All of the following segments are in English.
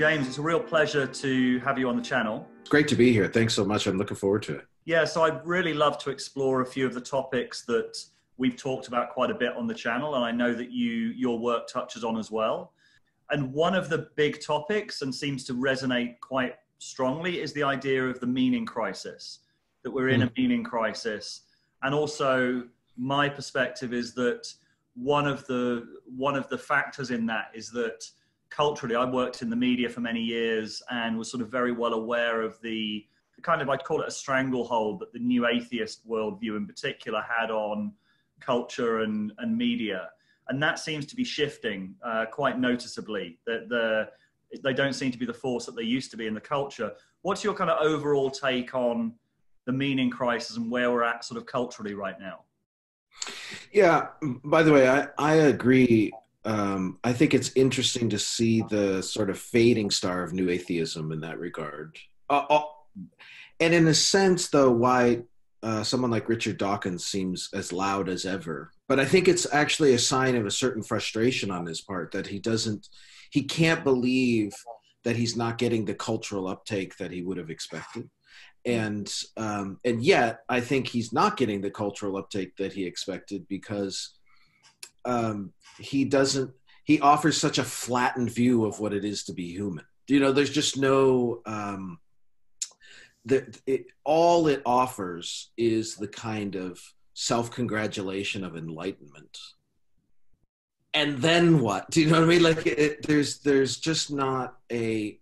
James, it's a real pleasure to have you on the channel. It's great to be here. Thanks so much. I'm looking forward to it. Yeah, so I'd really love to explore a few of the topics that we've talked about quite a bit on the channel, and I know that your work touches on as well. And one of the big topics, and seems to resonate quite strongly, is the idea of the meaning crisis, that we're in a meaning crisis. And also my perspective is that one of the factors in that is that culturally, I worked in the media for many years and was sort of very well aware of the kind of, I'd call it a stranglehold that the new atheist worldview in particular had on culture and media. And that seems to be shifting quite noticeably, that they don't seem to be the force that they used to be in the culture. What's your kind of overall take on the meaning crisis and where we're at sort of culturally right now? Yeah, by the way, I agree. I think it's interesting to see the sort of fading star of new atheism in that regard. And in a sense, though, why someone like Richard Dawkins seems as loud as ever. But I think it's actually a sign of a certain frustration on his part that he can't believe that he's not getting the cultural uptake that he would have expected. And yet I think he's not getting the cultural uptake that he expected because he offers such a flattened view of what it is to be human. You know, there's just no, all it offers is the kind of self-congratulation of enlightenment. And then what? Do you know what I mean? Like there's just not a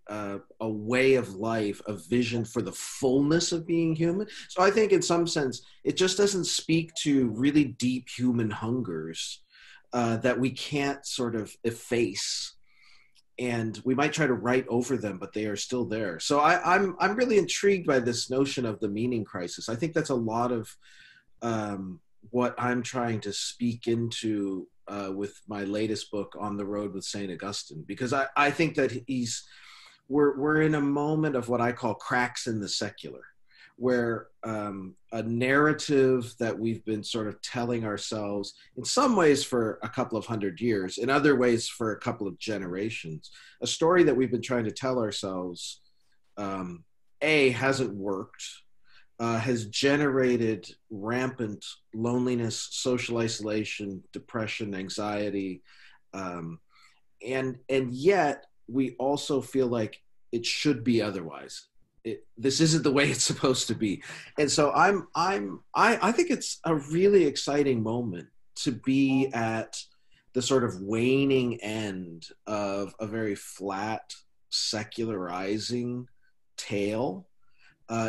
way of life, a vision for the fullness of being human. So I think in some sense, it just doesn't speak to really deep human hungers that we can't sort of efface. And we might try to write over them, but they are still there. So I'm really intrigued by this notion of the meaning crisis. I think that's a lot of what I'm trying to speak into with my latest book, On the Road with St. Augustine, because I think that we're in a moment of what I call cracks in the secular, where a narrative that we've been sort of telling ourselves in some ways for a couple of hundred years, in other ways for a couple of generations, a story that we've been trying to tell ourselves, hasn't worked, has generated rampant loneliness, social isolation, depression, anxiety. And yet we also feel like it should be otherwise. This isn't the way it's supposed to be. And so I think it's a really exciting moment to be at the sort of waning end of a very flat, secularizing tale,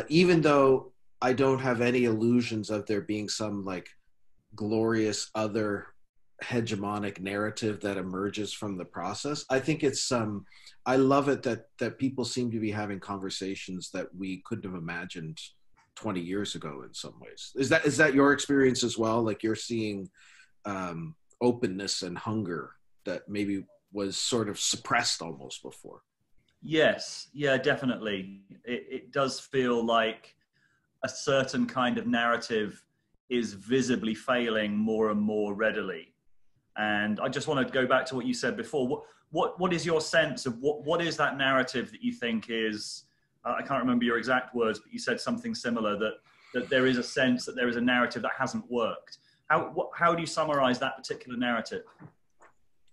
even though I don't have any illusions of there being some like glorious other hegemonic narrative that emerges from the process. I think it's, I love it that people seem to be having conversations that we couldn't have imagined 20 years ago in some ways. Is that your experience as well? Like you're seeing openness and hunger that maybe was sort of suppressed almost before. Yes. Yeah, definitely. It does feel like a certain kind of narrative is visibly failing more and more readily. And I just want to go back to what you said before. What is your sense of what is that narrative that you think is, I can't remember your exact words, but you said something similar, that there is a sense that there is a narrative that hasn't worked. How do you summarize that particular narrative?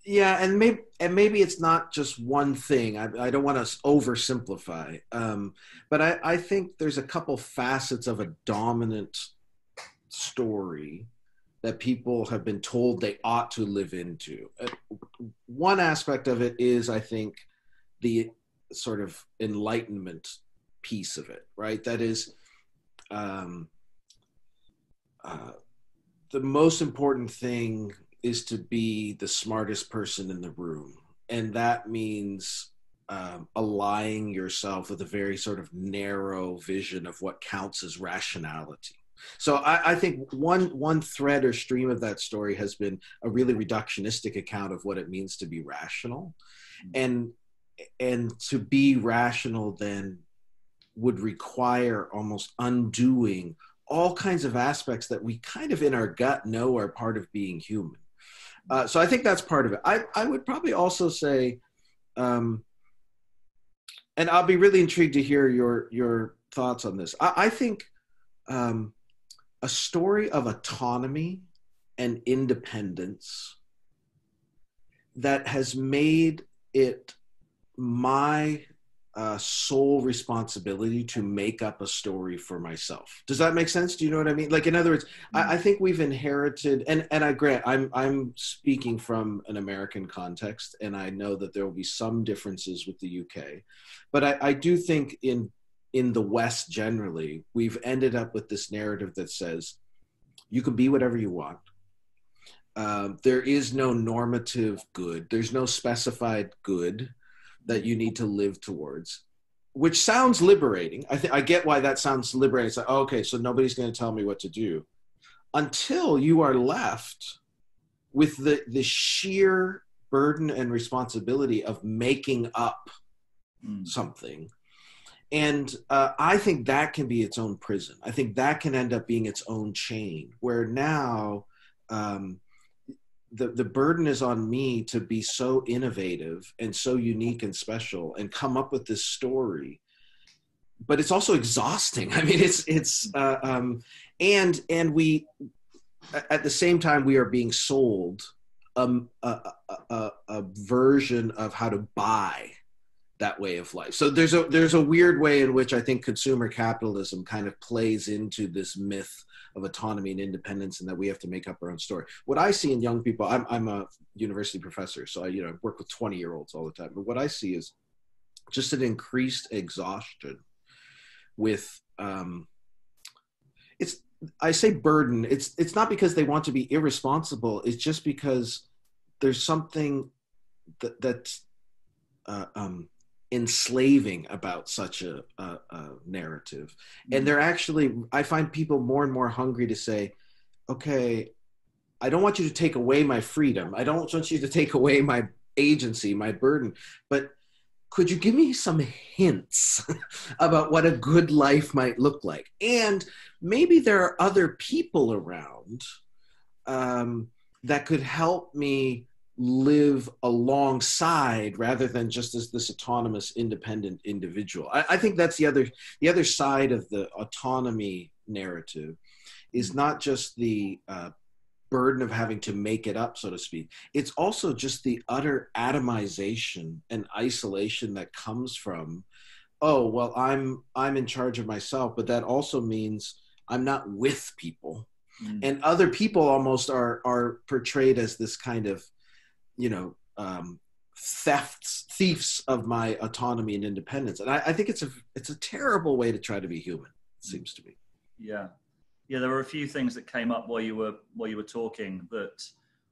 Yeah, and maybe it's not just one thing. I don't want to oversimplify, but I think there's a couple facets of a dominant story that people have been told they ought to live into. One aspect of it is, I think, the sort of enlightenment piece of it, right? That is, the most important thing is to be the smartest person in the room. And that means allying yourself with a very sort of narrow vision of what counts as rationality. So I think one thread or stream of that story has been a really reductionistic account of what it means to be rational. And to be rational then would require almost undoing all kinds of aspects that we kind of in our gut know are part of being human. So I think that's part of it. I would probably also say And I'll be really intrigued to hear your thoughts on this. I think a story of autonomy and independence that has made it my sole responsibility to make up a story for myself. Does that make sense? Do you know what I mean? Like, in other words, I think we've inherited, and I grant, I'm speaking from an American context, and I know that there will be some differences with the UK, but I do think in the West generally, we've ended up with this narrative that says, you can be whatever you want. There is no normative good. There's no specified good that you need to live towards, which sounds liberating. I get why that sounds liberating. It's like, oh, okay, so nobody's going to tell me what to do, until you are left with the sheer burden and responsibility of making up something. And I think that can be its own prison. I think that can end up being its own chain, where now the burden is on me to be so innovative and so unique and special and come up with this story. But it's also exhausting. I mean, and we, at the same time, we are being sold a version of how to buy that way of life. So there's a weird way in which I think consumer capitalism kind of plays into this myth of autonomy and independence, and that we have to make up our own story. What I see in young people, I'm a university professor, so I work with 20-year-olds all the time. But what I see is just an increased exhaustion with I say burden. It's not because they want to be irresponsible. It's just because there's something that's enslaving about such a narrative. And they're actually, I find people more and more hungry to say, okay, I don't want you to take away my freedom. I don't want you to take away my agency, my burden, but could you give me some hints about what a good life might look like? And maybe there are other people around that could help me live alongside, rather than just as this autonomous, independent individual. I think that's the other side of the autonomy narrative, is not just the burden of having to make it up, so to speak. It's also just the utter atomization and isolation that comes from, oh, well, I'm in charge of myself, but that also means I'm not with people. And other people almost are portrayed as this kind of thieves of my autonomy and independence. And I think it's a terrible way to try to be human, it seems to me. Yeah, there were a few things that came up while you were talking that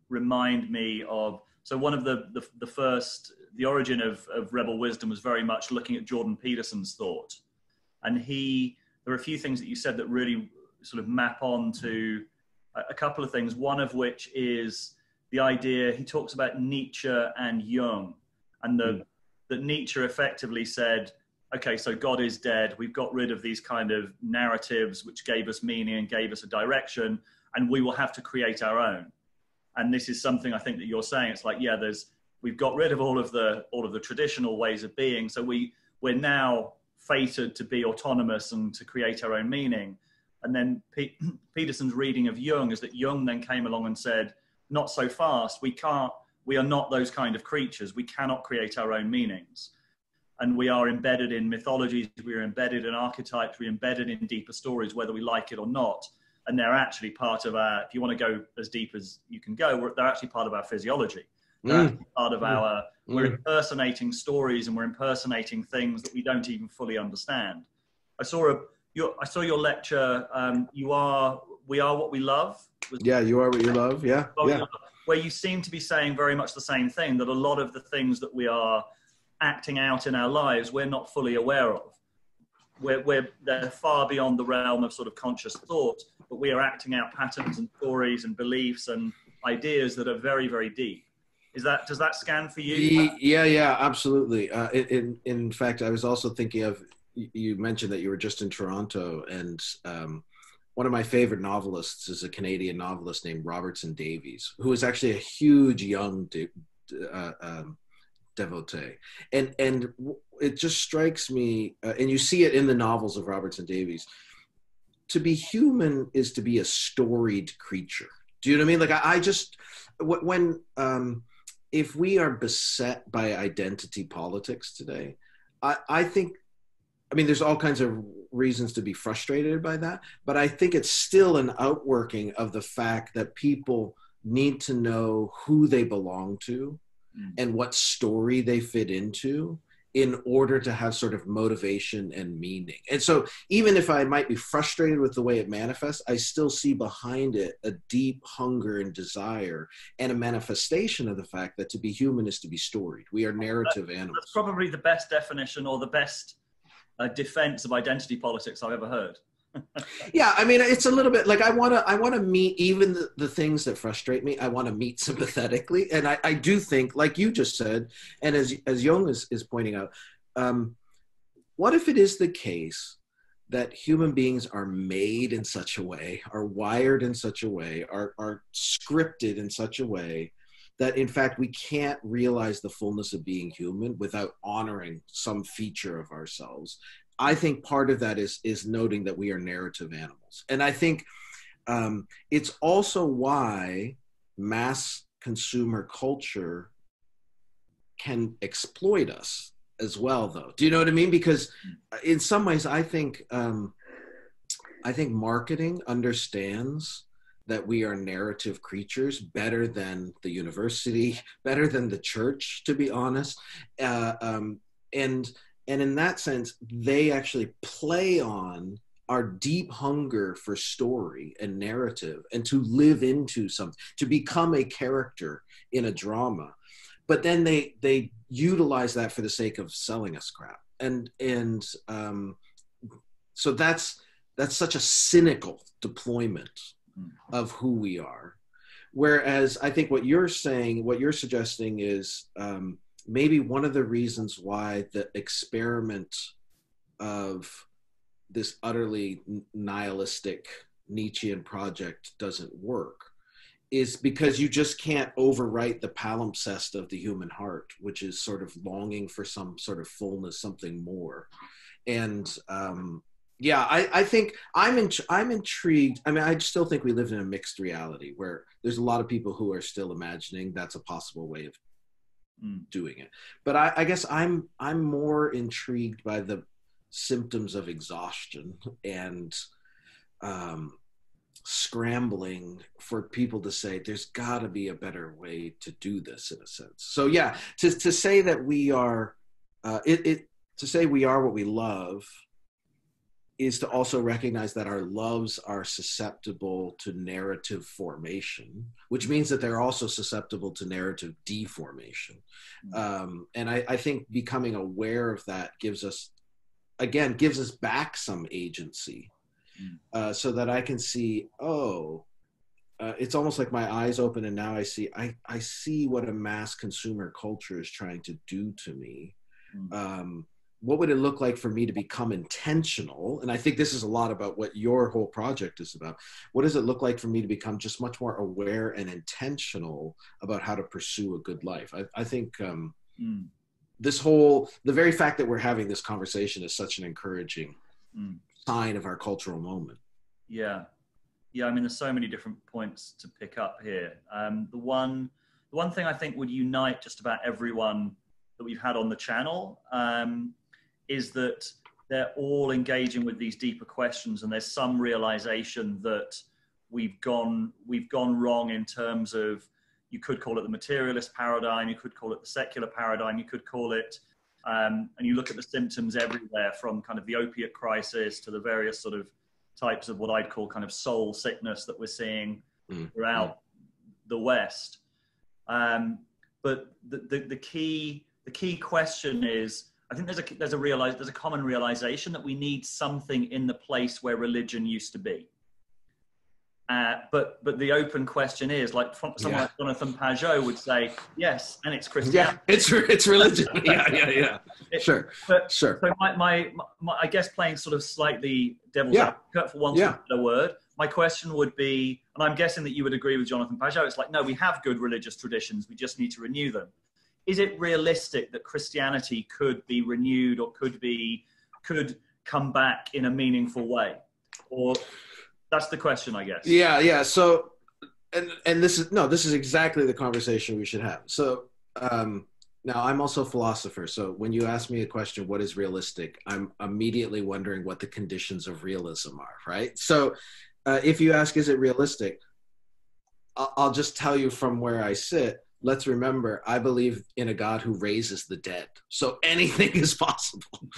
remind me of, so one of the first, the origin of Rebel Wisdom was very much looking at Jordan Peterson's thought. And there were a few things that you said that really sort of map on to a couple of things, one of which is the idea, he talks about Nietzsche and Jung, and that Nietzsche effectively said, okay, so God is dead, we've got rid of these kind of narratives which gave us meaning and gave us a direction, and we will have to create our own. And this is something I think that you're saying, it's like, yeah, we've got rid of all of the traditional ways of being, so we're now fated to be autonomous and to create our own meaning. And then Peterson's reading of Jung is that Jung then came along and said, not so fast, we are not those kind of creatures, we cannot create our own meanings. And we are embedded in mythologies, we are embedded in archetypes, we're embedded in deeper stories, whether we like it or not. And they're actually part of our, if you want to go as deep as you can go, they're actually part of our physiology. They're part of our, we're impersonating stories and we're impersonating things that we don't even fully understand. I saw your lecture, We Are What We Love. Yeah, You Are What You Love, yeah. Where you seem to be saying very much the same thing, that a lot of the things that we are acting out in our lives, we're not fully aware of. They're far beyond the realm of sort of conscious thought, but we are acting out patterns and stories and beliefs and ideas that are very, very deep. Does that scan for you? Yeah, absolutely. In fact, I was also thinking of, you mentioned that you were just in Toronto, and one of my favorite novelists is a Canadian novelist named Robertson Davies, who is actually a huge Jung devotee. And it just strikes me, and you see it in the novels of Robertson Davies, to be human is to be a storied creature. Do you know what I mean? Like I just, when, if we are beset by identity politics today, I think, I mean, there's all kinds of reasons to be frustrated by that, but I think it's still an outworking of the fact that people need to know who they belong to and what story they fit into in order to have sort of motivation and meaning. And so even if I might be frustrated with the way it manifests, I still see behind it a deep hunger and desire and a manifestation of the fact that to be human is to be storied. We are narrative animals. That's probably the best definition or the best defense of identity politics I've ever heard. Yeah, I mean, it's a little bit like I want to meet even the things that frustrate me. I want to meet sympathetically, and I do think, like you just said, and as Jung is pointing out, what if it is the case that human beings are made in such a way, are wired in such a way, are scripted in such a way that in fact we can't realize the fullness of being human without honoring some feature of ourselves? I think part of that is noting that we are narrative animals. And I think it's also why mass consumer culture can exploit us as well, though. Do you know what I mean? Because in some ways, I think marketing understands that we are narrative creatures better than the university, better than the church, to be honest. And in that sense, they actually play on our deep hunger for story and narrative and to live into something, to become a character in a drama. But then they utilize that for the sake of selling us crap. So that's such a cynical deployment of who we are. Whereas I think what you're suggesting is, maybe one of the reasons why the experiment of this utterly nihilistic Nietzschean project doesn't work is because you just can't overwrite the palimpsest of the human heart, which is sort of longing for some sort of fullness, something more. And I think I'm intrigued. I mean, I still think we live in a mixed reality where there's a lot of people who are still imagining that's a possible way of doing it. But I guess I'm more intrigued by the symptoms of exhaustion and scrambling for people to say there's got to be a better way to do this, in a sense. So yeah, to say that we are to say we are what we love is to also recognize that our loves are susceptible to narrative formation, which means that they're also susceptible to narrative deformation. And I think becoming aware of that gives us back some agency, so that I can see, it's almost like my eyes open and now I see what a mass consumer culture is trying to do to me. What would it look like for me to become intentional? And I think this is a lot about what your whole project is about. What does it look like for me to become just much more aware and intentional about how to pursue a good life? I think the very fact that we're having this conversation is such an encouraging sign of our cultural moment. Yeah. I mean, there's so many different points to pick up here. The one thing I think would unite just about everyone that we've had on the channel, is that they're all engaging with these deeper questions, and there's some realization that we've gone wrong in terms of, you could call it the materialist paradigm, you could call it the secular paradigm, you could call it, and you look at the symptoms everywhere, from kind of the opiate crisis to the various sort of types of what I'd call kind of soul sickness that we're seeing throughout the West. But the key question is, I think there's a common realization that we need something in the place where religion used to be. But the open question is, like someone like Jonathan Pageau would say, yes, and it's Christianity. Yeah, it's religion. yeah. Sure. So my I guess, playing sort of slightly devil's advocate for want of a better word, my question would be, and I'm guessing that you would agree with Jonathan Pageau, it's like, no, we have good religious traditions, we just need to renew them. is it realistic that Christianity could be renewed or could come back in a meaningful way? Or that's the question, I guess. Yeah, yeah. So, and this is, no, this is exactly the conversation we should have. So now I'm also a philosopher. So when you ask me a question, what is realistic? I'm immediately wondering what the conditions of realism are, right? So if you ask, is it realistic? I'll just tell you from where I sit. Let's remember, I believe in a God who raises the dead. So anything is possible.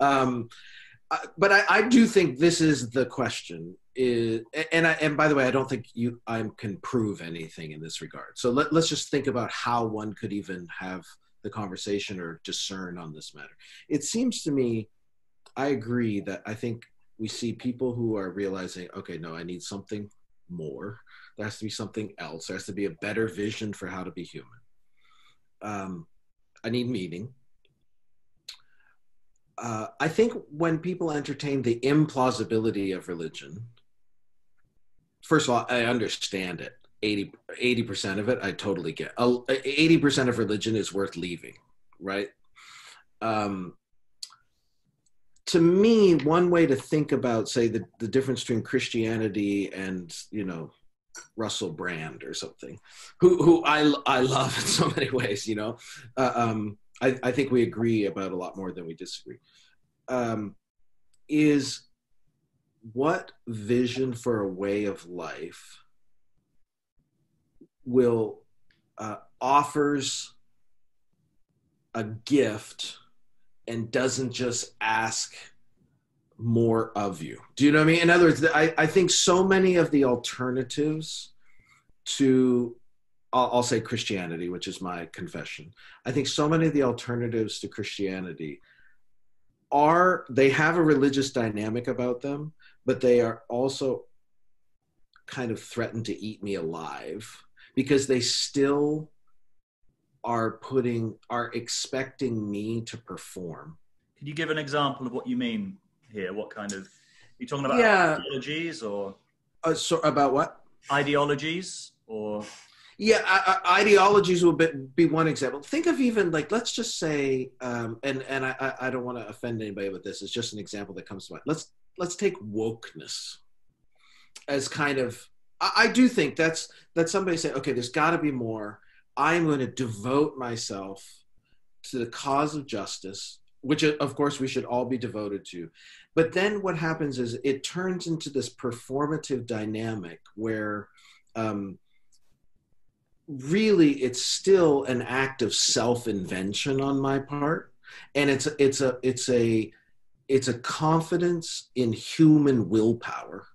But I do think this is the question. And by the way, I don't think I can prove anything in this regard. So let's just think about how one could even have the conversation or discern on this matter. It seems to me, I agree that I think we see people who are realizing, okay, no, I need something more. There has to be something else. There has to be a better vision for how to be human. I need meaning. I think when people entertain the implausibility of religion, first of all, I understand it. 80% of it, I totally get. 80% of religion is worth leaving, right? To me, one way to think about, say, the difference between Christianity and, you know, Russell Brand or something, who I love in so many ways, you know. I think we agree about a lot more than we disagree. Is what vision for a way of life will offers a gift and doesn't just ask more of you. Do you know what I mean? In other words, I think so many of the alternatives to, I'll say Christianity, which is my confession. I think so many of the alternatives to Christianity are, they have a religious dynamic about them, but they are also kind of threatened to eat me alive because they still are expecting me to perform. Can you give an example of what you mean here? What kind of, are you talking about ideologies or? So about what? Ideologies or? Yeah, ideologies will be one example. Think of even like, let's just say, and I don't want to offend anybody with this. It's just an example that comes to mind. Let's take wokeness as kind of, I do think that somebody say, okay, there's gotta be more. I'm going to devote myself to the cause of justice, which of course we should all be devoted to. But then what happens is it turns into this performative dynamic where really it's still an act of self-invention on my part. And it's a confidence in human willpower.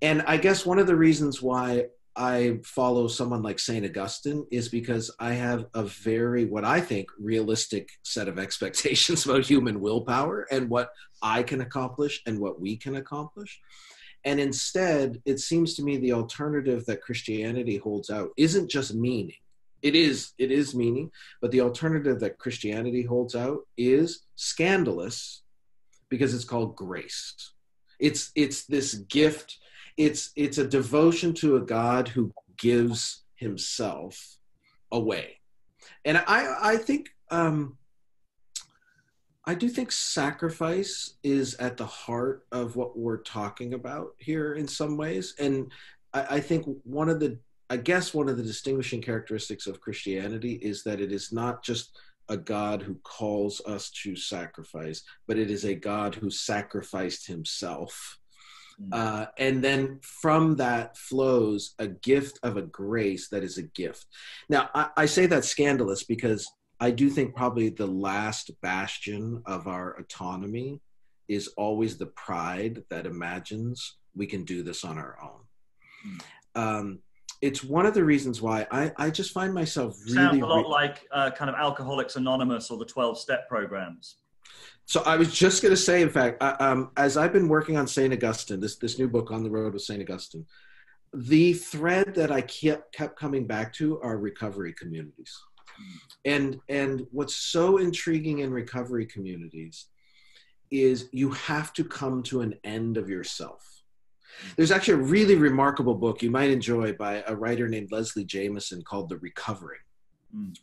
And I guess one of the reasons why I follow someone like St. Augustine is because I have a very, what I think, realistic set of expectations about human willpower and what I can accomplish and what we can accomplish. And instead, it seems to me the alternative that Christianity holds out isn't just meaning. It is meaning, but the alternative that Christianity holds out is scandalous because it's called grace. It's this gift. It's a devotion to a God who gives himself away. And I think, I do think sacrifice is at the heart of what we're talking about here in some ways. And I think one of the distinguishing characteristics of Christianity is that it is not just a God who calls us to sacrifice, but it is a God who sacrificed himself. And then from that flows a gift of a grace that is a gift. Now, I say that's scandalous because I do think probably the last bastion of our autonomy is always the pride that imagines we can do this on our own. It's one of the reasons why I just find myself really... Sounds a lot like kind of Alcoholics Anonymous or the 12-step programs. So I was just going to say, in fact, as I've been working on St. Augustine, this new book, On the Road with St. Augustine, the thread that I kept coming back to are recovery communities. And what's so intriguing in recovery communities is you have to come to an end of yourself. There's actually a really remarkable book you might enjoy by a writer named Leslie Jamison called The Recovering.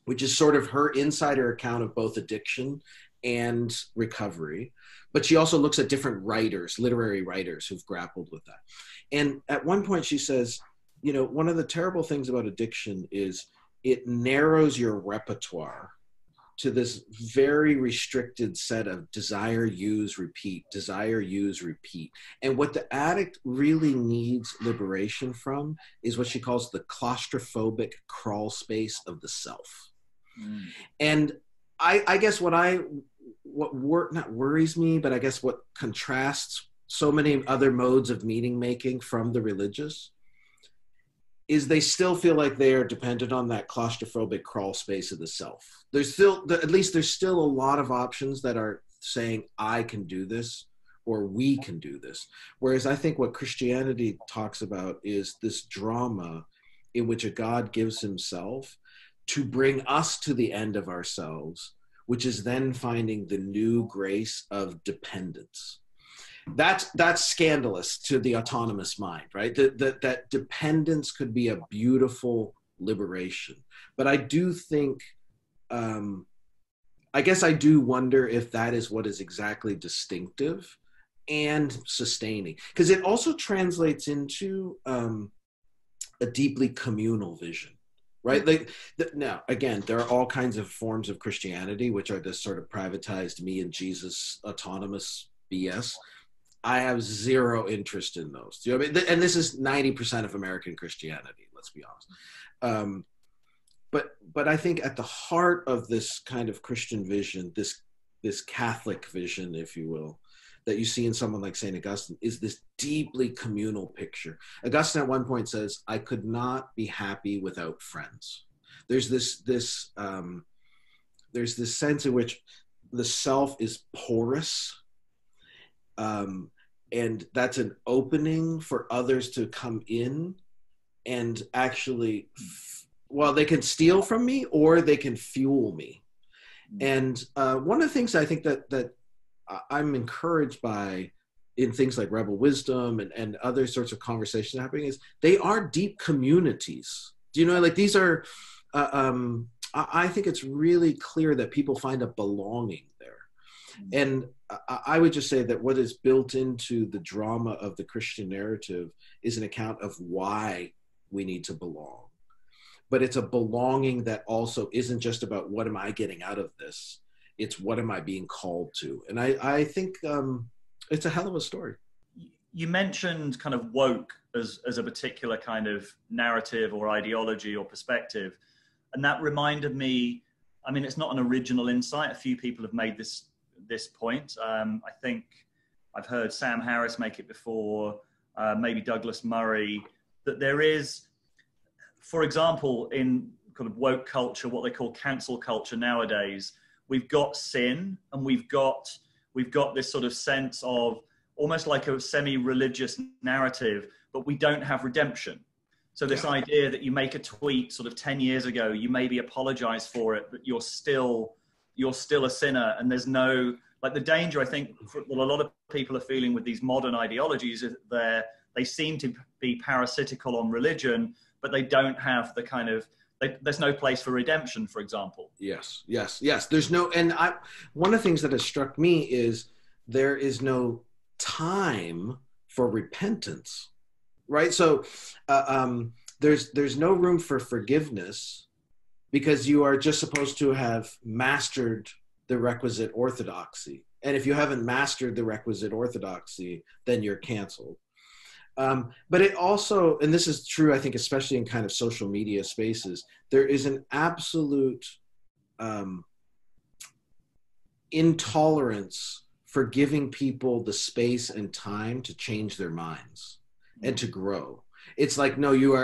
which is sort of her insider account of both addiction and recovery. But she also looks at different writers, literary writers who've grappled with that. And at one point she says, you know, one of the terrible things about addiction is it narrows your repertoire to this very restricted set of desire, use, repeat, desire, use, repeat. And what the addict really needs liberation from is what she calls the claustrophobic crawl space of the self. Mm. And I guess what contrasts so many other modes of meaning making from the religious is they still feel like they are dependent on that claustrophobic crawl space of the self. There's still a lot of options that are saying, I can do this, or we can do this. Whereas I think what Christianity talks about is this drama in which a God gives himself to bring us to the end of ourselves, which is then finding the new grace of dependence. That's scandalous to the autonomous mind, right? That dependence could be a beautiful liberation. But I do think, I guess I do wonder if that is what is exactly distinctive and sustaining. Because it also translates into a deeply communal vision. Right? Like, now, again, there are all kinds of forms of Christianity, which are this sort of privatized me and Jesus autonomous BS. I have zero interest in those. Do you know what I mean? And this is 90% of American Christianity, let's be honest. But I think at the heart of this kind of Christian vision, this Catholic vision, if you will, that you see in someone like St. Augustine is this deeply communal picture. Augustine at one point says, I could not be happy without friends. There's this sense in which the self is porous, and that's an opening for others to come in and actually, well, they can steal from me or they can fuel me. And one of the things I think that I'm encouraged by in things like Rebel Wisdom and other sorts of conversations happening is they are deep communities. Do you know, like these are, I think it's really clear that people find a belonging there. And I would just say that what is built into the drama of the Christian narrative is an account of why we need to belong. But it's a belonging that also isn't just about what am I getting out of this? It's what am I being called to? And I think it's a hell of a story. You mentioned kind of woke as a particular kind of narrative or ideology or perspective. And that reminded me, I mean, it's not an original insight. A few people have made this point. I think I've heard Sam Harris make it before, maybe Douglas Murray, that there is, for example, in kind of woke culture, what they call cancel culture nowadays, we've got sin and we've got this sort of sense of almost like a semi-religious narrative, but we don't have redemption. So this idea that you make a tweet sort of 10 years ago, you maybe apologize for it, but you're still a sinner. And there's no, like the danger, I think, that a lot of people are feeling with these modern ideologies is that they seem to be parasitical on religion, but they don't have the kind of, there's no place for redemption, for example. Yes. There's no, and one of the things that has struck me is there is no time for repentance, right? So there's no room for forgiveness because you are just supposed to have mastered the requisite orthodoxy. And if you haven't mastered the requisite orthodoxy, then you're canceled. But it also, and this is true, I think, especially in kind of social media spaces, there is an absolute intolerance for giving people the space and time to change their minds and to grow. It's like, no, you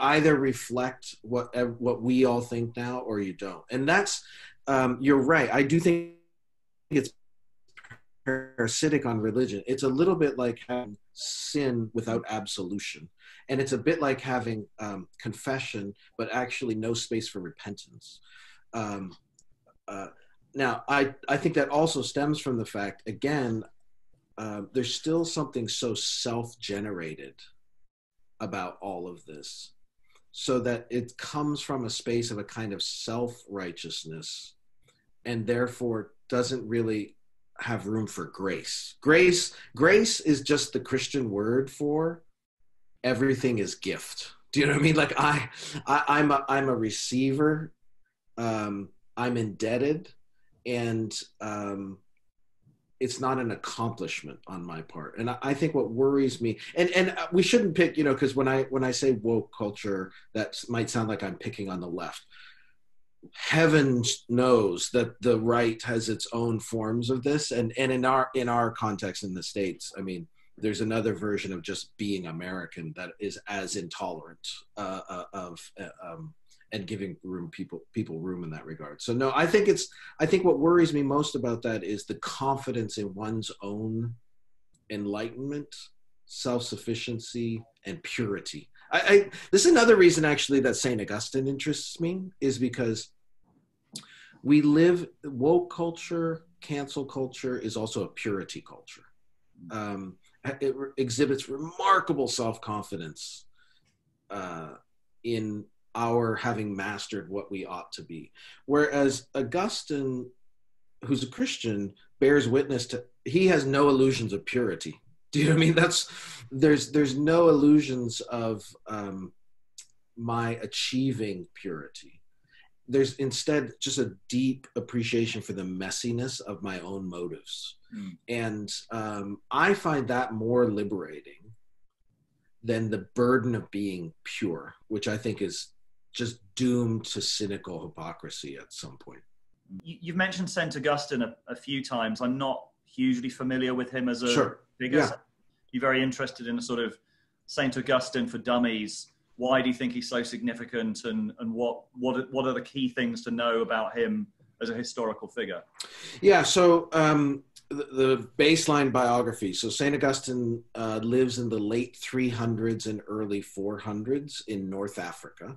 either reflect what we all think now or you don't. And that's, you're right. I do think it's parasitic on religion. It's a little bit like having sin without absolution. And it's a bit like having confession, but actually no space for repentance. Now, I think that also stems from the fact, again, there's still something so self-generated about all of this so that it comes from a space of a kind of self-righteousness and therefore doesn't really have room for grace. Grace is just the Christian word for everything is gift. Do you know what I mean? Like I'm a receiver. I'm indebted, and it's not an accomplishment on my part. And I think what worries me, and we shouldn't pick, you know, because when I say woke culture, that might sound like I'm picking on the left. Heaven knows that the right has its own forms of this, and in our context in the States, I mean, there's another version of just being American that is as intolerant and giving people room in that regard. So no, I think what worries me most about that is the confidence in one's own enlightenment, self-sufficiency, and purity. This is another reason actually that St. Augustine interests me, is because we live, woke culture, cancel culture is also a purity culture. It exhibits remarkable self-confidence in our having mastered what we ought to be. Whereas Augustine, who's a Christian, bears witness to, he has no illusions of purity. Do you know what I mean? There's no illusions of my achieving purity. There's instead just a deep appreciation for the messiness of my own motives. Mm. And I find that more liberating than the burden of being pure, which I think is just doomed to cynical hypocrisy at some point. You've mentioned St. Augustine a few times. I'm not hugely familiar with him as a figure. Yeah. You're very interested in a sort of St. Augustine for dummies. Why do you think he's so significant, and what are the key things to know about him as a historical figure? Yeah, so the baseline biography. So St. Augustine lives in the late 300s and early 400s in North Africa,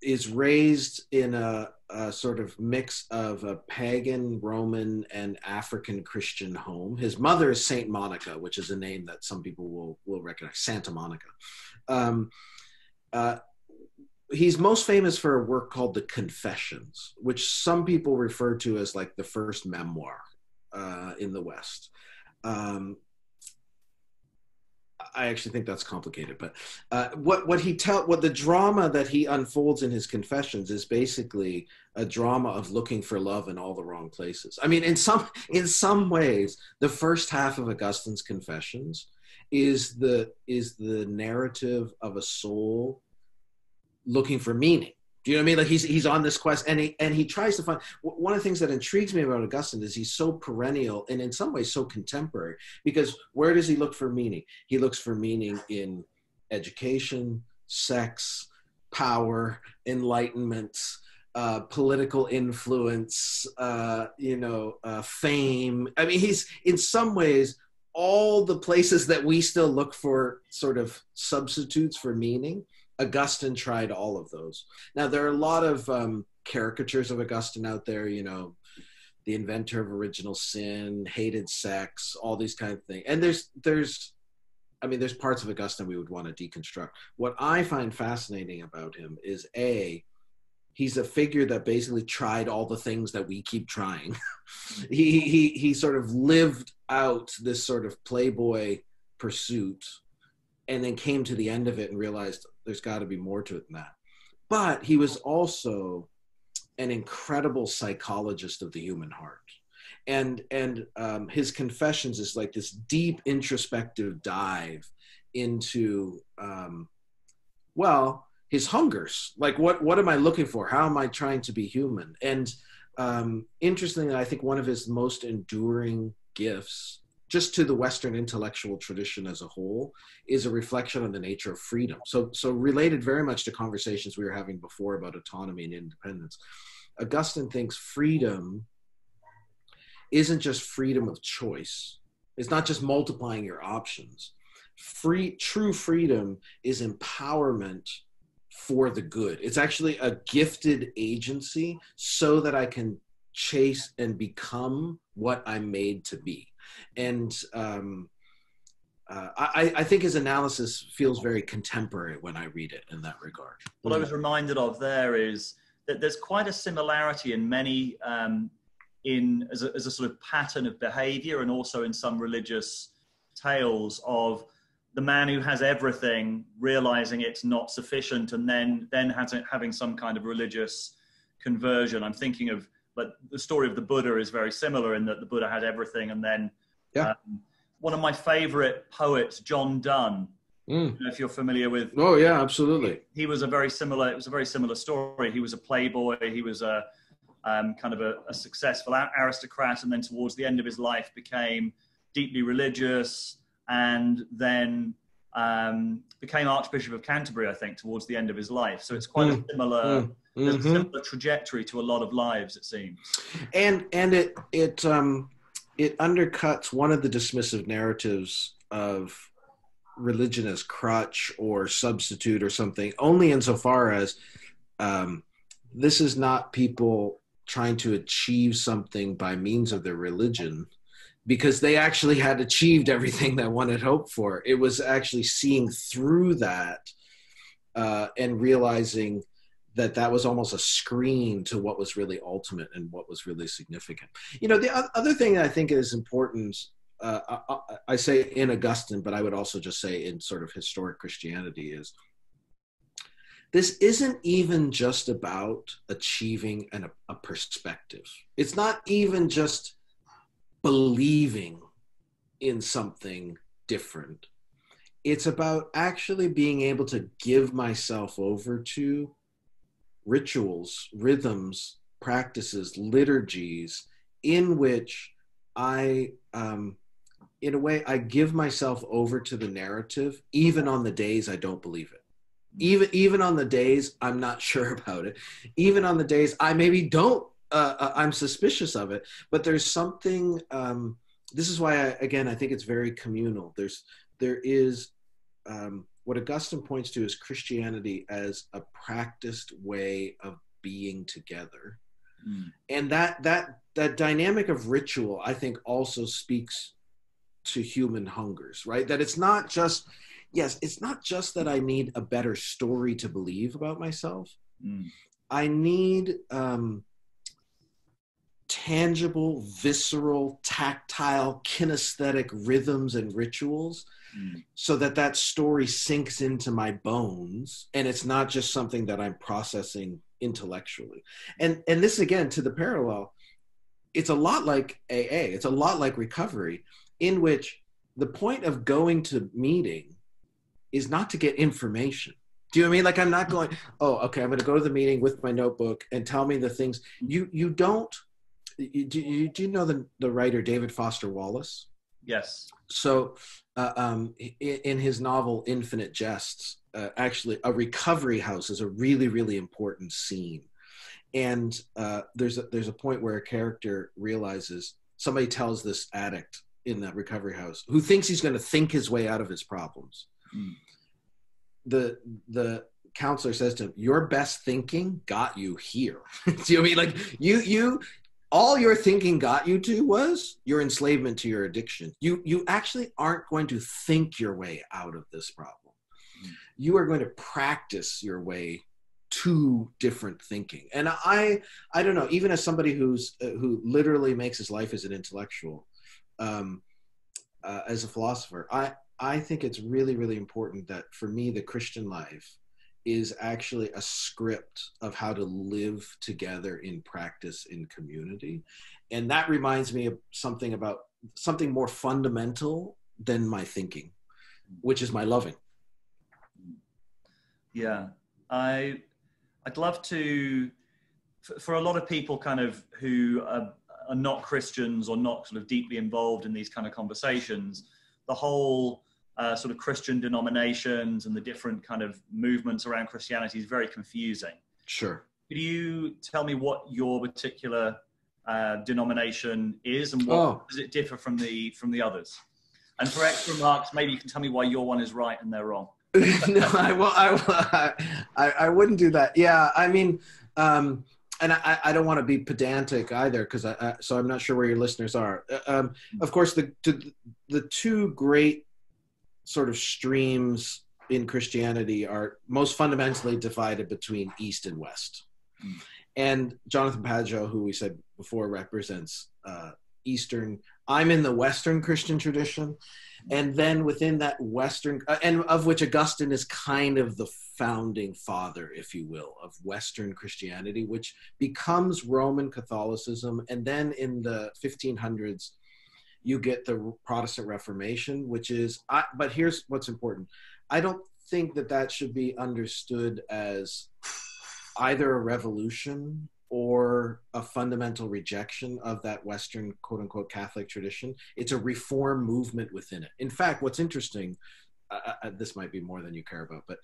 is raised in a sort of mix of a pagan, Roman, and African Christian home. His mother is Saint Monica, which is a name that some people will recognize, Santa Monica. He's most famous for a work called The Confessions, which some people refer to as like the first memoir in the West. I actually think that's complicated, but what the drama that he unfolds in his Confessions is basically a drama of looking for love in all the wrong places. I mean, in some ways, the first half of Augustine's Confessions is the narrative of a soul looking for meaning. Do you know what I mean? Like he's on this quest, and he tries to find. One of the things that intrigues me about Augustine is he's so perennial and in some ways so contemporary, because where does he look for meaning? He looks for meaning in education, sex, power, enlightenment, political influence, fame. I mean, he's in some ways all the places that we still look for sort of substitutes for meaning. Augustine tried all of those. Now, there are a lot of caricatures of Augustine out there, you know, the inventor of original sin, hated sex, all these kinds of things. And there's parts of Augustine we would want to deconstruct. What I find fascinating about him is he's a figure that basically tried all the things that we keep trying. He sort of lived out this sort of playboy pursuit and then came to the end of it and realized there's got to be more to it than that. But he was also an incredible psychologist of the human heart. And his Confessions is like this deep introspective dive into, his hungers. Like, what am I looking for? How am I trying to be human? And interestingly, I think one of his most enduring gifts, just to the Western intellectual tradition as a whole, is a reflection on the nature of freedom. So related very much to conversations we were having before about autonomy and independence, Augustine thinks freedom isn't just freedom of choice. It's not just multiplying your options. True freedom is empowerment for the good. It's actually a gifted agency so that I can chase and become what I'm made to be. And I think his analysis feels very contemporary when I read it in that regard. What I was reminded of there is that there's quite a similarity in many, as a sort of pattern of behavior, and also in some religious tales of the man who has everything, realizing it's not sufficient, and then having some kind of religious conversion. I'm thinking of, but the story of the Buddha is very similar in that the Buddha had everything, and then one of my favorite poets, John Donne, I don't know if you're familiar with. Oh yeah, absolutely. He was a very similar, it was a very similar story. He was a playboy. He was a kind of a successful aristocrat, and then towards the end of his life became deeply religious, and then became Archbishop of Canterbury, I think, towards the end of his life. So it's quite a similar, there's a similar trajectory to a lot of lives, it seems. And it undercuts one of the dismissive narratives of religion as crutch or substitute or something, only insofar as this is not people trying to achieve something by means of their religion, because they actually had achieved everything that one had hoped for. It was actually seeing through that and realizing that that was almost a screen to what was really ultimate and what was really significant. You know, the other thing that I think is important, I say in Augustine, but I would also just say in sort of historic Christianity, is this isn't even just about achieving a perspective. It's not even just believing in something different. It's about actually being able to give myself over to rituals, rhythms, practices, liturgies, in which I, in a way, I give myself over to the narrative, even on the days I don't believe it. Even on the days I'm not sure about it. Even on the days I maybe don't, I'm suspicious of it. But there's something, this is why, again, I think it's very communal. There is what Augustine points to is Christianity as a practiced way of being together. And that dynamic of ritual, I think, also speaks to human hungers, right? That it's not just, yes, it's not just that I need a better story to believe about myself. I need tangible, visceral, tactile, kinesthetic rhythms and rituals so that story sinks into my bones, and it's not just something that I'm processing intellectually. And this, again, to the parallel, it's a lot like AA, it's a lot like recovery, in which the point of going to meeting is not to get information. Do you know what I mean? Like, I'm not going, oh, okay, I'm going to go to the meeting with my notebook and tell me the things. Do you know the writer David Foster Wallace? Yes. So in his novel Infinite Jest, actually a recovery house is a really, really important scene. And there's a point where a character realizes, somebody tells this addict in that recovery house who thinks he's going to think his way out of his problems. The counselor says to him, your best thinking got you here. Do you know what I mean? Like, all your thinking got you to was your enslavement to your addiction. You actually aren't going to think your way out of this problem. You are going to practice your way to different thinking. And I don't know, even as somebody who literally makes his life as an intellectual, as a philosopher, I think it's really, really important that, for me, the Christian life is actually a script of how to live together in practice, in community. And that reminds me of something more fundamental than my thinking, which is my loving. Yeah, I'd love to, for a lot of people kind of who are not Christians or not sort of deeply involved in these kind of conversations, the whole sort of Christian denominations and the different kind of movements around Christianity is very confusing. Sure. Could you tell me what your particular denomination is, and what does it differ from the others? And for extra marks, maybe you can tell me why your one is right and they're wrong. No, I wouldn't do that. Yeah, I mean, and I don't want to be pedantic either, because so I'm not sure where your listeners are. Of course, the two great sort of streams in Christianity are most fundamentally divided between East and West. Mm. And Jonathan Pageau, who we said before, represents Eastern. I'm in the Western Christian tradition. And then within that Western, and of which Augustine is kind of the founding father, if you will, of Western Christianity, which becomes Roman Catholicism. And then in the 1500s, you get the Protestant Reformation, which is, but here's what's important. I don't think that that should be understood as either a revolution or a fundamental rejection of that Western quote-unquote Catholic tradition. It's a reform movement within it. In fact, what's interesting, this might be more than you care about, but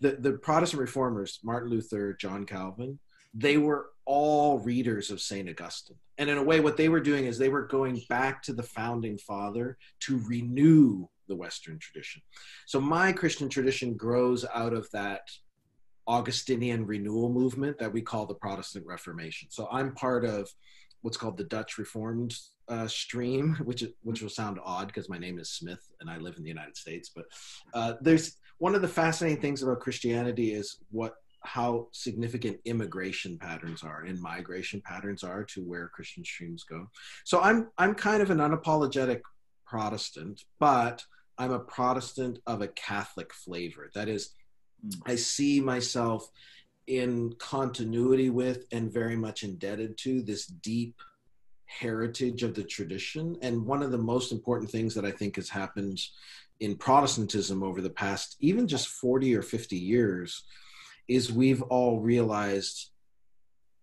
the Protestant reformers, Martin Luther, John Calvin, they were all readers of St. Augustine. And in a way, what they were doing is they were going back to the founding father to renew the Western tradition. So my Christian tradition grows out of that Augustinian renewal movement that we call the Protestant Reformation. So I'm part of what's called the Dutch Reformed stream, which will sound odd because my name is Smith and I live in the United States. But there's one of the fascinating things about Christianity is how significant immigration patterns are and migration patterns are to where Christian streams go. So I'm kind of an unapologetic Protestant, but I'm a Protestant of a Catholic flavor. That is, I see myself in continuity with and very much indebted to this deep heritage of the tradition. And one of the most important things that I think has happened in Protestantism over the past, even just 40 or 50 years, is we've all realized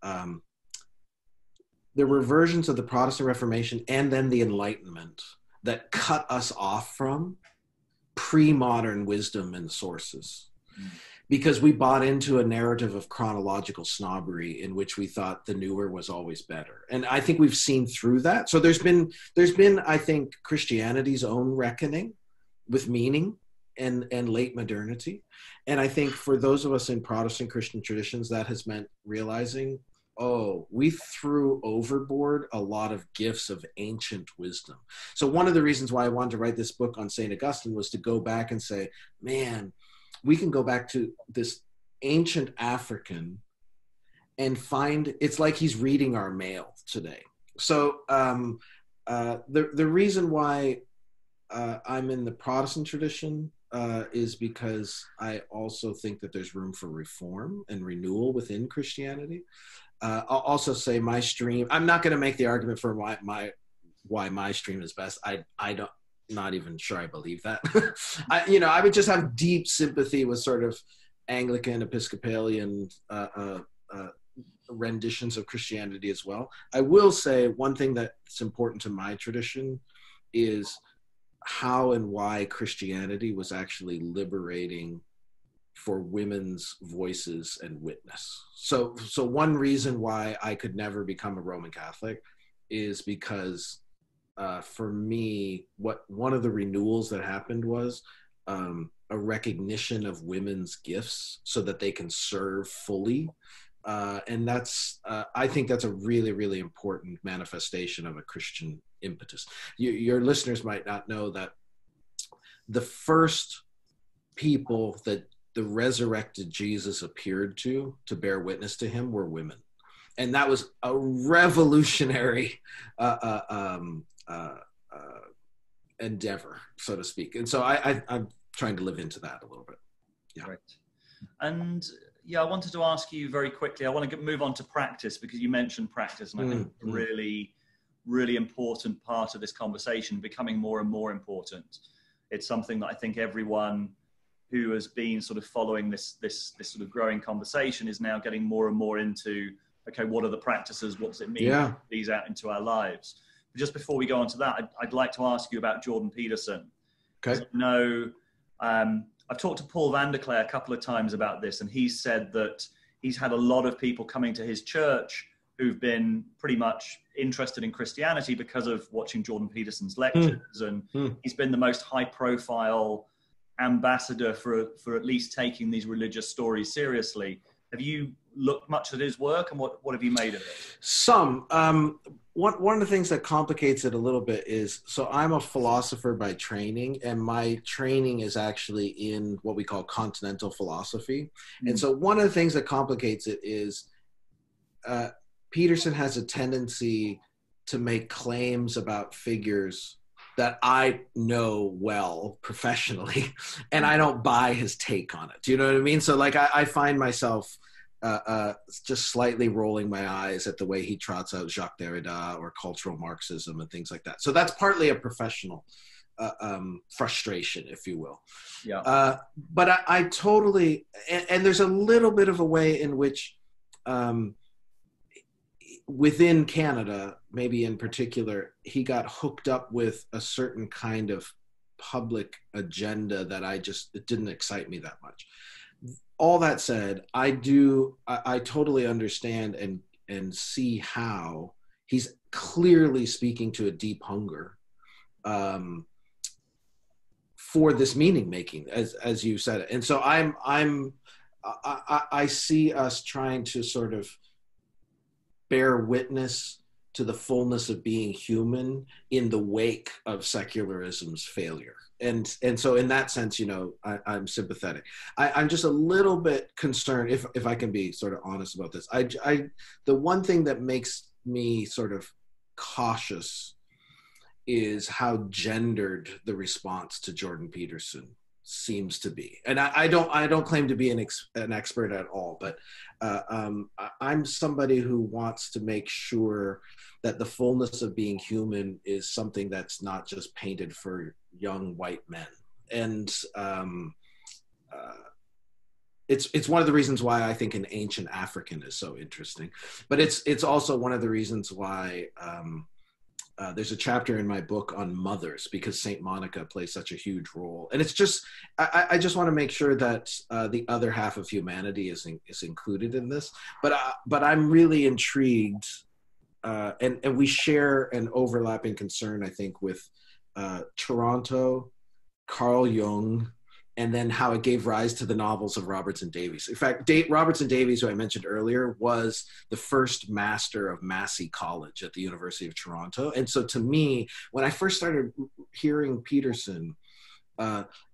the reversions of the Protestant Reformation and then the Enlightenment that cut us off from pre-modern wisdom and sources. Because we bought into a narrative of chronological snobbery in which we thought the newer was always better. And I think we've seen through that. So there's been, I think, Christianity's own reckoning with meaning and late modernity. And I think for those of us in Protestant Christian traditions, that has meant realizing, oh, we threw overboard a lot of gifts of ancient wisdom. So one of the reasons why I wanted to write this book on St. Augustine was to go back and say, man, we can go back to this ancient African and find, it's like he's reading our mail today. So the reason why I'm in the Protestant tradition is because I also think that there's room for reform and renewal within Christianity. I'll also say my stream, I'm not gonna make the argument for why my stream is best. I don't, not even sure I believe that. I would just have deep sympathy with sort of Anglican, Episcopalian renditions of Christianity as well. I will say one thing that's important to my tradition is how and why Christianity was actually liberating for women's voices and witness. So one reason why I could never become a Roman Catholic is because for me, one of the renewals that happened was a recognition of women's gifts so that they can serve fully. And that's, I think that's a really, really important manifestation of a Christian impetus. Your listeners might not know that the first people that the resurrected Jesus appeared to bear witness to him were women. And that was a revolutionary endeavor, so to speak. And so I'm trying to live into that a little bit. Yeah. Right. And yeah, I wanted to ask you very quickly, I want to move on to practice because you mentioned practice and I think a really, really important part of this conversation, becoming more and more important. It's something that I think everyone who has been sort of following this sort of growing conversation is now getting more and more into, okay, what are the practices? What does it mean to put these out into our lives? But just before we go on to that, I'd like to ask you about Jordan Peterson. Okay. I know I've talked to Paul VanderKlay a couple of times about this, and he said that he's had a lot of people coming to his church who've been pretty much interested in Christianity because of watching Jordan Peterson's lectures, and he's been the most high-profile ambassador for at least taking these religious stories seriously Have you looked much at his work, and what have you made of it? Some. One of the things that complicates it a little bit is, so I'm a philosopher by training, and my training is actually in what we call continental philosophy. Mm. And so one of the things that complicates it is Peterson has a tendency to make claims about figures that I know well professionally, and I don't buy his take on it. Do you know what I mean? So like I find myself just slightly rolling my eyes at the way he trots out Jacques Derrida or cultural Marxism and things like that. So that's partly a professional frustration, if you will. Yeah. But I totally, and there's a little bit of a way in which within Canada, maybe in particular, he got hooked up with a certain kind of public agenda that it didn't excite me that much. All that said, I totally understand and see how he's clearly speaking to a deep hunger for this meaning making, as you said. And so I see us trying to sort of bear witness to the fullness of being human in the wake of secularism's failure. And so in that sense, you know, I'm sympathetic. I'm just a little bit concerned, if I can be sort of honest about this. The one thing that makes me sort of cautious is how gendered the response to Jordan Peterson seems to be. And I don't claim to be an expert at all, but I'm somebody who wants to make sure that the fullness of being human is something that's not just painted for young white men. And it's one of the reasons why I think an ancient African is so interesting, but it's also one of the reasons why there's a chapter in my book on mothers, because Saint Monica plays such a huge role. And it's just, I just want to make sure that the other half of humanity is included in this. But I'm really intrigued, and we share an overlapping concern, I think, with Toronto, Carl Jung, and then how it gave rise to the novels of Robertson Davies. In fact, Robertson Davies, who I mentioned earlier, was the first master of Massey College at the University of Toronto. And so to me, when I first started hearing Peterson,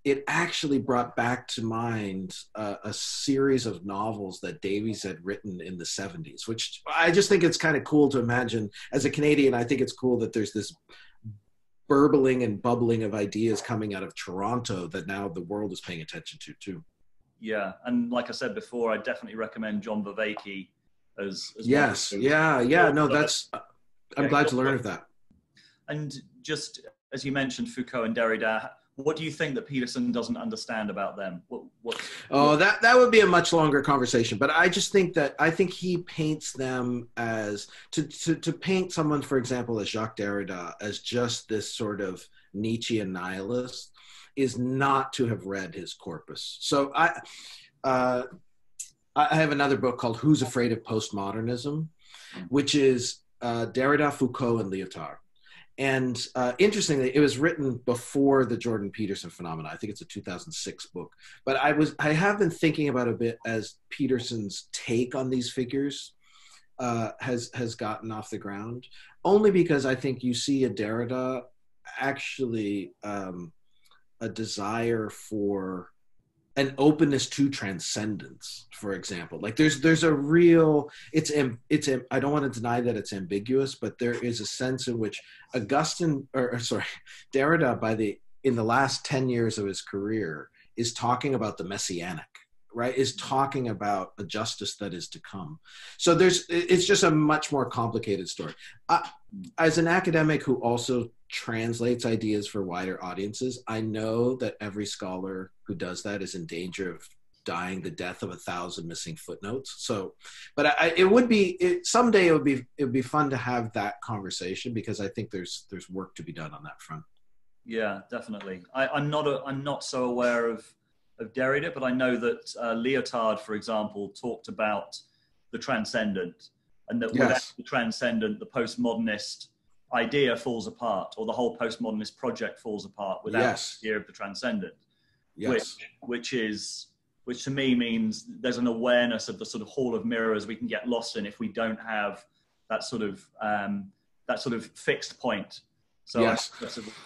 it actually brought back to mind a series of novels that Davies had written in the 70s, which I just think it's kind of cool to imagine. As a Canadian, I think it's cool that there's this burbling and bubbling of ideas coming out of Toronto that now the world is paying attention to too. Yeah, and like I said before, I definitely recommend John Vervaeke as yes, well. Yeah, no, that's, I'm glad to learn of that. And just as you mentioned Foucault and Derrida, what do you think that Peterson doesn't understand about them? That would be a much longer conversation, but I just think that, I think he paints them as, to paint someone, for example, as Jacques Derrida, as just this sort of Nietzschean nihilist is not to have read his corpus. So I have another book called Who's Afraid of Postmodernism, which is Derrida, Foucault, and Lyotard. And interestingly, it was written before the Jordan Peterson phenomena. I think it's a 2006 book. But I have been thinking about it a bit as Peterson's take on these figures has gotten off the ground, only because I think you see a Derrida actually a desire for an openness to transcendence, for example. Like there's a real, I don't want to deny that it's ambiguous, but there is a sense in which Derrida in the last 10 years of his career is talking about the messianic, right? Is talking about a justice that is to come. So it's just a much more complicated story. As an academic who also translates ideas for wider audiences, I know that every scholar who does that is in danger of dying the death of 1,000 missing footnotes. So, but someday it would be fun to have that conversation, because I think there's work to be done on that front. Yeah, definitely. I'm not so aware of Derrida, but I know that Lyotard, for example, talked about the transcendent, and that yes, without the transcendent, the postmodernist idea falls apart, or the whole postmodernist project falls apart without yes, the idea of the transcendent, yes, which is which to me means there's an awareness of the sort of hall of mirrors we can get lost in if we don't have that sort of fixed point. So yes.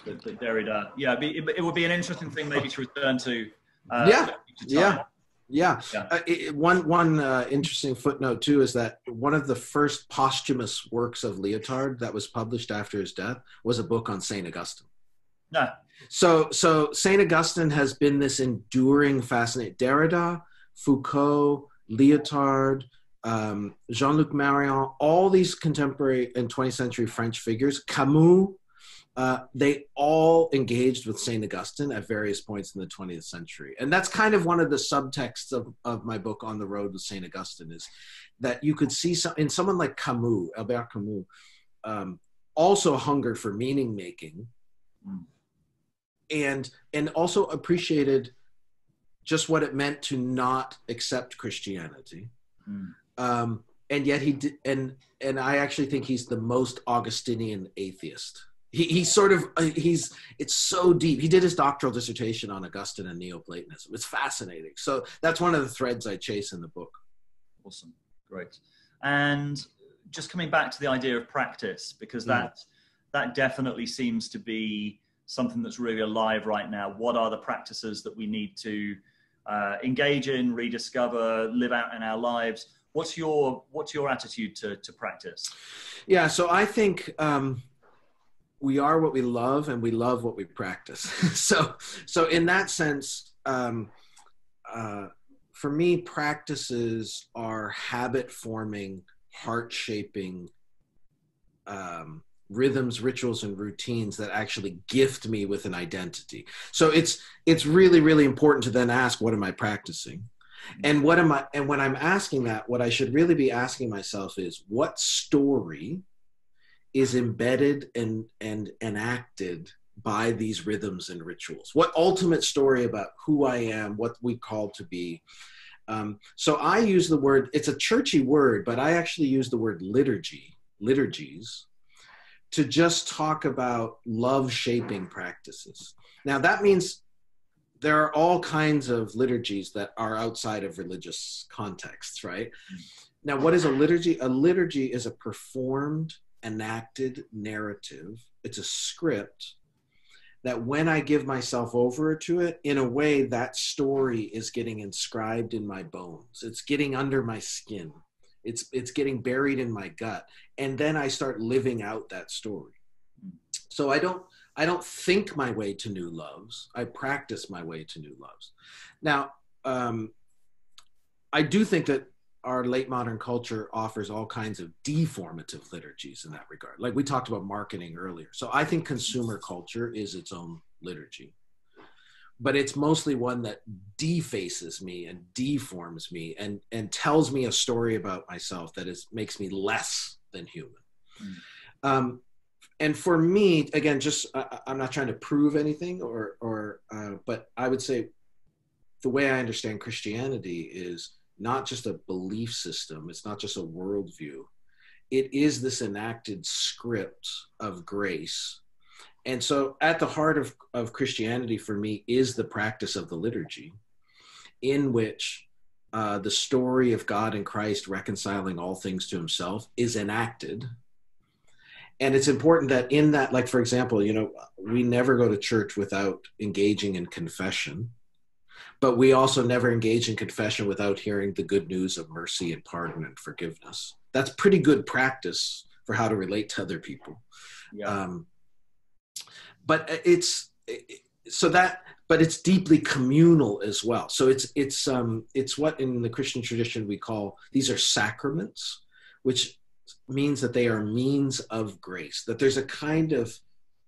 Derrida, yeah, it would be an interesting thing maybe to return to. Yeah. One interesting footnote too is that one of the first posthumous works of Lyotard that was published after his death was a book on St. Augustine. No. So St. Augustine has been this enduring, fascinating. Derrida, Foucault, Lyotard, Jean-Luc Marion, all these contemporary and 20th century French figures, Camus, they all engaged with St. Augustine at various points in the 20th century. And that's kind of one of the subtexts of my book, On the Road with St. Augustine, is that you could see in someone like Camus, Albert Camus, also hunger for meaning making, and also appreciated just what it meant to not accept Christianity. And yet he did, and I actually think he's the most Augustinian atheist. It's so deep. He did his doctoral dissertation on Augustine and Neoplatonism. It's fascinating. So that's one of the threads I chase in the book. Awesome. Great. And just coming back to the idea of practice, because that definitely seems to be something that's really alive right now. What are the practices that we need to engage in, rediscover, live out in our lives? What's your attitude to practice? Yeah, so I think we are what we love, and we love what we practice. so in that sense, for me, practices are habit-forming, heart-shaping rhythms, rituals, and routines that actually gift me with an identity. So it's really, really important to then ask, what am I practicing? And what am I, and when I'm asking that, what I should really be asking myself is, what story is embedded and enacted by these rhythms and rituals? What ultimate story about who I am, what we call to be? So I use the word, it's a churchy word, but I actually use the word liturgies, to just talk about love-shaping practices. Now that means there are all kinds of liturgies that are outside of religious contexts, right? Now, what is a liturgy? A liturgy is a performed, enacted narrative. It's a script that when I give myself over to it, in a way that story is getting inscribed in my bones. It's getting under my skin. It's getting buried in my gut, and then I start living out that story. So I don't think my way to new loves. I practice my way to new loves. Now, I do think that our late modern culture offers all kinds of deformative liturgies in that regard. Like we talked about marketing earlier. So I think consumer culture is its own liturgy, but it's mostly one that defaces me and deforms me and tells me a story about myself that makes me less than human. And for me, again, just, I'm not trying to prove anything but I would say the way I understand Christianity is not just a belief system. It's not just a worldview. It is this enacted script of grace. And so at the heart of Christianity for me is the practice of the liturgy, in which the story of God and Christ reconciling all things to himself is enacted. And it's important that in that, like, for example, we never go to church without engaging in confession, but we also never engage in confession without hearing the good news of mercy and pardon and forgiveness. That's pretty good practice for how to relate to other people. Yeah. But it's deeply communal as well. So it's what in the Christian tradition we call, these are sacraments, which means that they are means of grace, that there's a kind of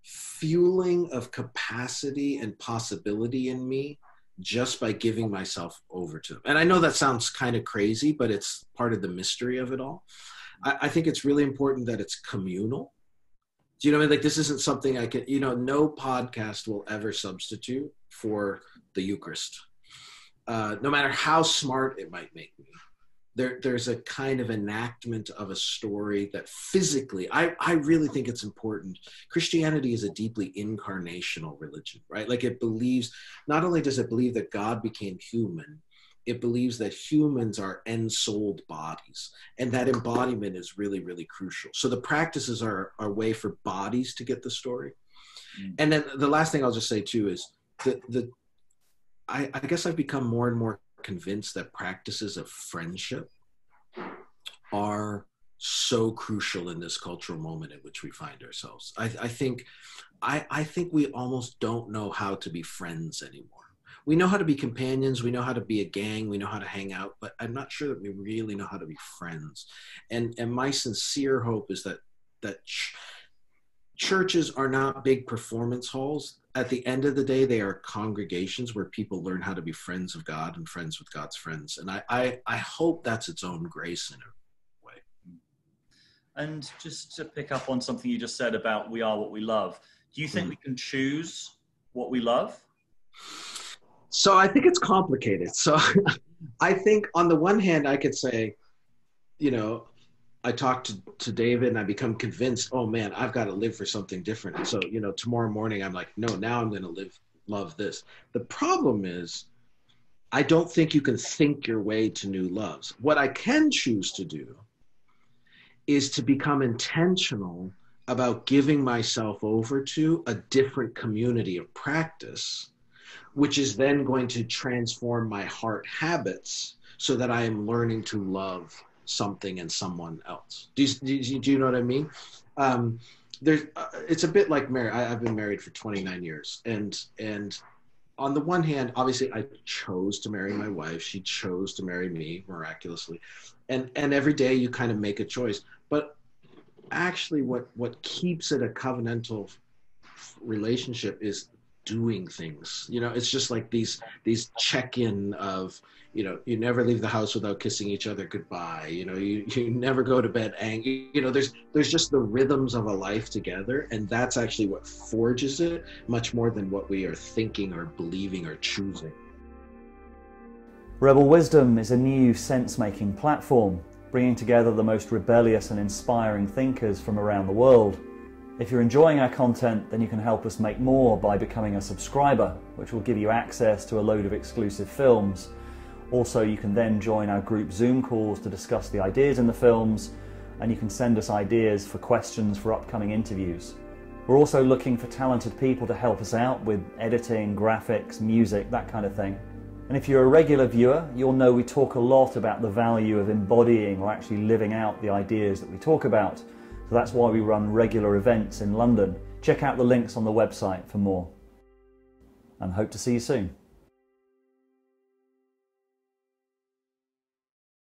fueling of capacity and possibility in me just by giving myself over to them. And I know that sounds kind of crazy, but it's part of the mystery of it all. I think it's really important that it's communal. Do you know what I mean? Like, this isn't something I can, no podcast will ever substitute for the Eucharist, no matter how smart it might make me. There's a kind of enactment of a story that physically, I really think it's important. Christianity is a deeply incarnational religion, right? Like, it believes, not only does it believe that God became human, it believes that humans are ensouled bodies, and that embodiment is really, really crucial. So the practices are a way for bodies to get the story. And then the last thing I'll just say too is I guess I've become more and more convinced that practices of friendship are so crucial in this cultural moment in which we find ourselves. I think we almost don't know how to be friends anymore. We know how to be companions, we know how to be a gang, we know how to hang out, but I'm not sure that we really know how to be friends. And my sincere hope is that churches are not big performance halls. At the end of the day, they are congregations where people learn how to be friends of God and friends with God's friends. And I hope that's its own grace in a way. And just to pick up on something you just said about we are what we love, do you think we can choose what we love? So I think it's complicated. So I think on the one hand, I could say, you know, I talk to David and I become convinced, oh man, I've got to live for something different. And so, you know, tomorrow morning I'm like, no, now I'm going to love this. The problem is, I don't think you can think your way to new loves. What I can choose to do is to become intentional about giving myself over to a different community of practice, which is then going to transform my heart habits so that I am learning to love something and someone else. Do you know what I mean? It's a bit like marriage. I've been married for 29 years. And on the one hand, obviously I chose to marry my wife. She chose to marry me miraculously. And every day you kind of make a choice. But actually what keeps it a covenantal relationship is doing things. You know, it's just like these check-in of, you know, you never leave the house without kissing each other goodbye. You know, you never go to bed angry. You know, there's just the rhythms of a life together, and that's actually what forges it much more than what we are thinking or believing or choosing. Rebel Wisdom is a new sense-making platform, bringing together the most rebellious and inspiring thinkers from around the world. If you're enjoying our content, then you can help us make more by becoming a subscriber, which will give you access to a load of exclusive films. Also, you can then join our group Zoom calls to discuss the ideas in the films, and you can send us ideas for questions for upcoming interviews. We're also looking for talented people to help us out with editing, graphics, music, that kind of thing. And if you're a regular viewer, you'll know we talk a lot about the value of embodying or actually living out the ideas that we talk about. So that's why we run regular events in London. Check out the links on the website for more. And hope to see you soon.